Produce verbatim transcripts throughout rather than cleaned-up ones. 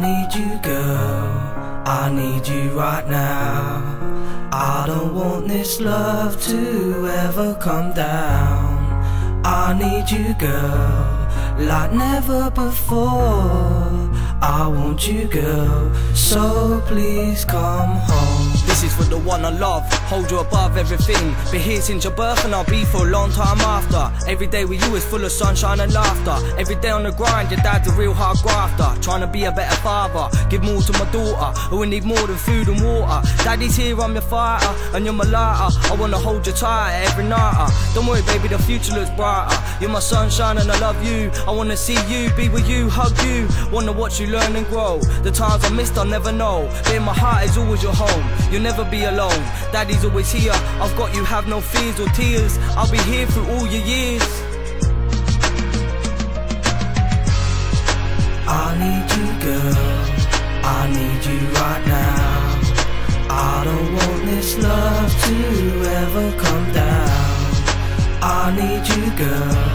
need you, girl, I need you right now. I don't want this love to ever come down. I need you, girl, like never before. I want you, girl, so please come home. This is for the one I love, hold you above everything. Been here since your birth and I'll be for a long time after. Every day with you is full of sunshine and laughter. Every day on the grind, your dad's a real hard grafter. Trying to be a better father, give more to my daughter, who will need more than food and water. Daddy's here, I'm your fighter, and you're my lighter. I wanna hold you tight every nighter. Don't worry baby, the future looks brighter. You're my sunshine and I love you. I wanna see you, be with you, hug you. Wanna watch you learn and grow. The times I missed I'll never know. But in my heart is always your home. You're You'll never be alone, daddy's always here. I've got you, have no fears or tears. I'll be here through all your years. I need you, girl, I need you right now. I don't want this love to ever come down. I need you, girl,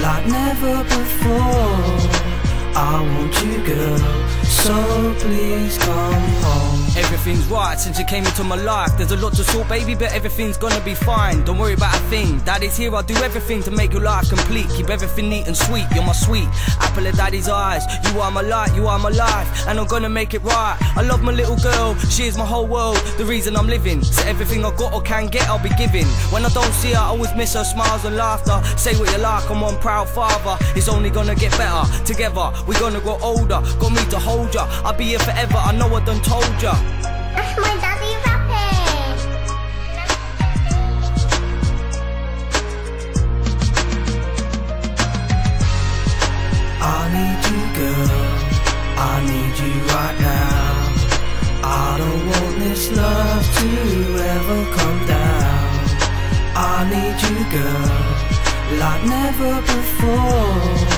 like never before. I want you, girl, so please come home. Everything's right since you came into my life. There's a lot to sort, baby, but everything's gonna be fine. Don't worry about a thing, daddy's here, I'll do everything to make your life complete. Keep everything neat and sweet, you're my sweet apple of daddy's eyes. You are my light, you are my life, and I'm gonna make it right. I love my little girl, she is my whole world, the reason I'm living. So everything I got or can get, I'll be giving. When I don't see her, I always miss her smiles and laughter. Say what you like, I'm one proud father. It's only gonna get better, together we're gonna grow older. Got me to hold ya, I'll be here forever, I know I done told ya. That's my daddy rapping. I need you, girl, I need you right now. I don't want this love to ever come down. I need you, girl, like never before.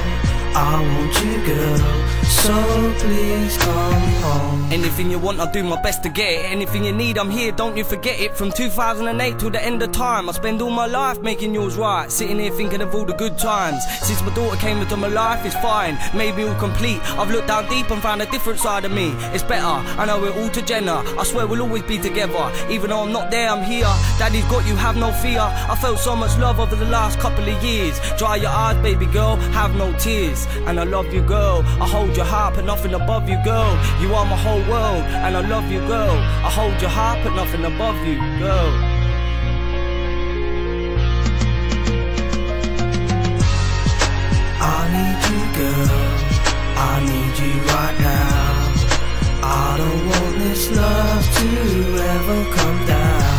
I want you, girl, so please come home. Anything you want, I'll do my best to get it. Anything you need, I'm here, don't you forget it. From two thousand eight till the end of time, I spend all my life making yours right. Sitting here thinking of all the good times. Since my daughter came into my life, it's fine, maybe all complete. I've looked down deep and found a different side of me. It's better, I know we're all to Jenna. I swear we'll always be together. Even though I'm not there, I'm here. Daddy's got you, have no fear. I felt so much love over the last couple of years. Dry your eyes, baby girl, have no tears. And I love you, girl, I hold your heart, but nothing above you, girl. You are my whole world, and I love you, girl. I hold your heart, but nothing above you, girl. I need you, girl, I need you right now. I don't want this love to ever come down.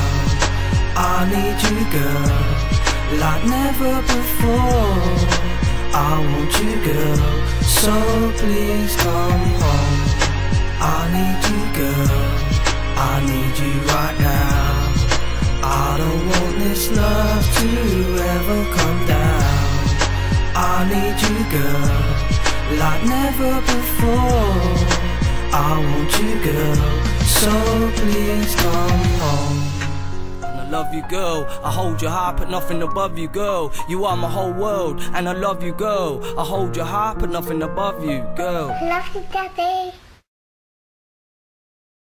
I need you, girl, like never before. I want you, girl, so please come home. I need you, girl, I need you right now. I don't want this love to ever come down. I need you, girl, like never before. I want you, girl, so please come home. I love you, girl, I hold your heart, but nothing above you, girl. You are my whole world, and I love you, girl. I hold your heart, but nothing above you, girl. I love you, Debbie.